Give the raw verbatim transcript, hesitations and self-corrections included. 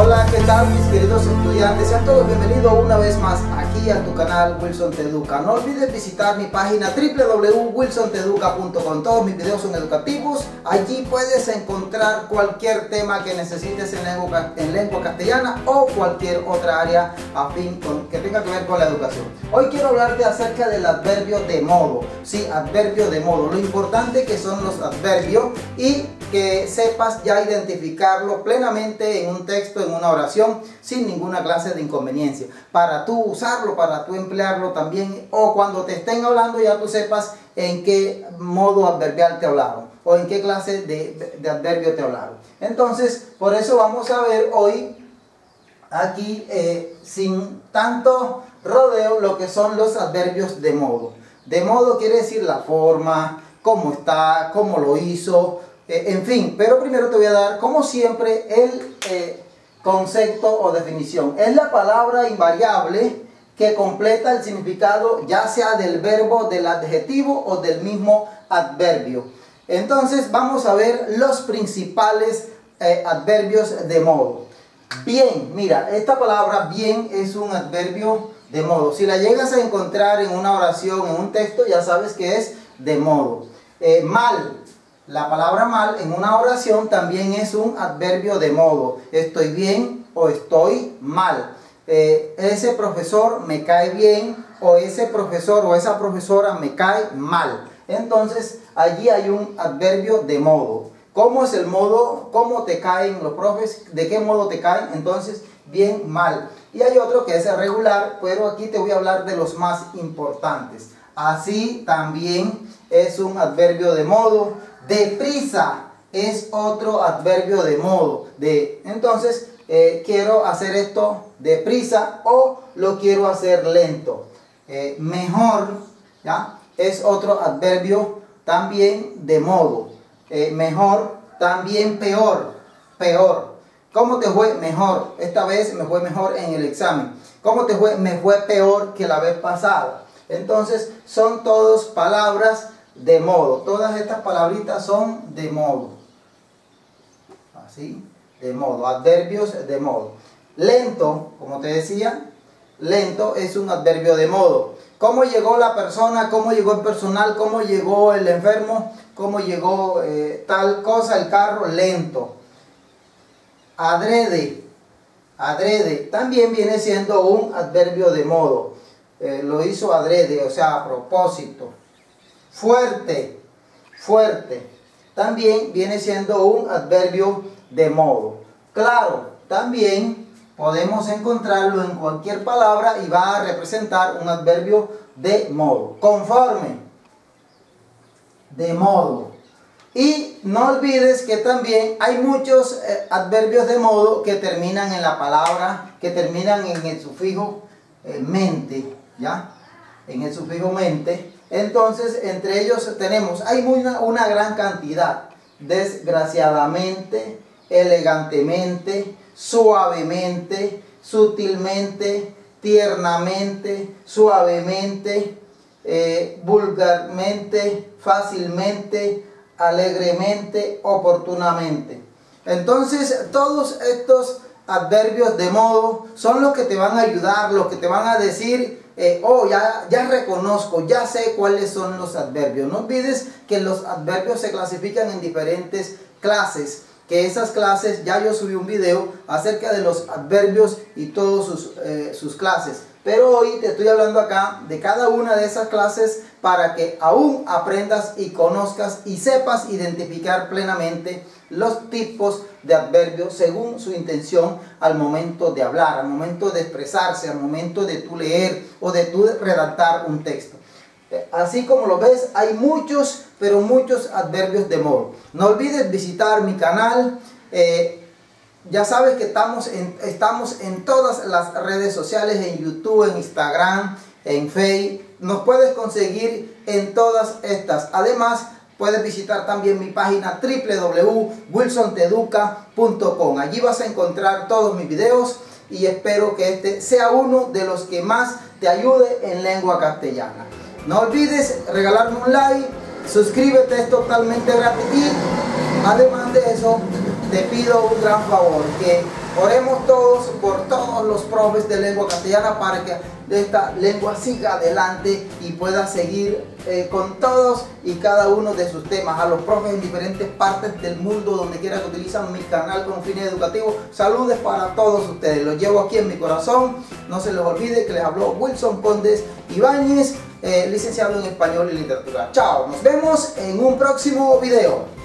Hola, ¿qué tal mis queridos estudiantes? Sean todos bienvenidos una vez más aquí a tu canal Wilson te educa. No olvides visitar mi página doble u doble u doble u punto wilson te educa punto com. Todos mis videos son educativos. Allí puedes encontrar cualquier tema que necesites en lengua, en lengua castellana o cualquier otra área afín con, que tenga que ver con la educación. Hoy quiero hablarte acerca del adverbio de modo. Sí, adverbio de modo. Lo importante que son los adverbios y que sepas ya identificarlo plenamente en un texto, en una oración, sin ninguna clase de inconveniencia, para tú usarlo, para tú emplearlo también, o cuando te estén hablando ya tú sepas en qué modo adverbial te hablaron o en qué clase de, de adverbio te hablaron. Entonces, por eso vamos a ver hoy aquí eh, sin tanto rodeo lo que son los adverbios de modo. De modo quiere decir la forma, cómo está, cómo lo hizo, en fin. Pero primero te voy a dar, como siempre, el eh, concepto o definición. Es la palabra invariable que completa el significado ya sea del verbo, del adjetivo o del mismo adverbio. Entonces vamos a ver los principales eh, adverbios de modo. Bien, mira, esta palabra bien es un adverbio de modo. Si la llegas a encontrar en una oración, en un texto, ya sabes que es de modo. Eh, mal. La palabra mal en una oración también es un adverbio de modo. Estoy bien o estoy mal. Eh, ese profesor me cae bien o ese profesor o esa profesora me cae mal. Entonces allí hay un adverbio de modo. ¿Cómo es el modo? ¿Cómo te caen los profes? ¿De qué modo te caen? Entonces bien, mal. Y hay otro que es regular, pero aquí te voy a hablar de los más importantes. Así también es un adverbio de modo. Deprisa es otro adverbio de modo. De, entonces, eh, quiero hacer esto deprisa o lo quiero hacer lento. Eh, mejor, ¿ya? Es otro adverbio también de modo. Eh, mejor, también peor. Peor. ¿Cómo te fue? Mejor. Esta vez me fue mejor en el examen. ¿Cómo te fue? Me fue peor que la vez pasada. Entonces, son todas palabras de modo. Todas estas palabritas son de modo. Así, de modo. Adverbios de modo. Lento, como te decía, lento es un adverbio de modo. ¿Cómo llegó la persona? ¿Cómo llegó el personal? ¿Cómo llegó el enfermo? ¿Cómo llegó eh, tal cosa? El carro, lento. Adrede. Adrede. También viene siendo un adverbio de modo. Eh, lo hizo adrede, o sea, a propósito. Fuerte, fuerte, también viene siendo un adverbio de modo. Claro, también podemos encontrarlo en cualquier palabra y va a representar un adverbio de modo. Conforme, de modo. Y no olvides que también hay muchos adverbios de modo que terminan en la palabra, que terminan en el sufijo eh, mente, ¿ya? En el sufijo mente. Entonces, entre ellos tenemos, hay una, una gran cantidad, desgraciadamente, elegantemente, suavemente, sutilmente, tiernamente, suavemente, eh, vulgarmente, fácilmente, alegremente, oportunamente. Entonces, todos estos adverbios de modo son los que te van a ayudar, los que te van a decir, eh, oh, ya, ya reconozco, ya sé cuáles son los adverbios. No olvides que los adverbios se clasifican en diferentes clases, que esas clases, ya yo subí un video acerca de los adverbios y todas sus, eh, sus clases. Pero hoy te estoy hablando acá de cada una de esas clases para que aún aprendas y conozcas y sepas identificar plenamente los tipos de adverbios según su intención al momento de hablar, al momento de expresarse, al momento de tú leer o de tú redactar un texto. Así como lo ves, hay muchos, pero muchos adverbios de modo. No olvides visitar mi canal. eh, Ya sabes que estamos en, estamos en todas las redes sociales, en YouTube, en Instagram, en Facebook. Nos puedes conseguir en todas estas. Además, puedes visitar también mi página doble u doble u doble u punto wilson te educa punto com. Allí vas a encontrar todos mis videos y espero que este sea uno de los que más te ayude en lengua castellana. No olvides regalarme un like, suscríbete, es totalmente gratis. Además de eso, te pido un gran favor, que Oremos todos por todos los profes de lengua castellana para que esta lengua siga adelante y pueda seguir eh, con todos y cada uno de sus temas. A los profes en diferentes partes del mundo, donde quiera que utilizan mi canal con fines educativos, saludos para todos ustedes. Los llevo aquí en mi corazón. No se les olvide que les habló Wilson Conde Ibáñez, eh, licenciado en Español y Literatura. Chao, nos vemos en un próximo video.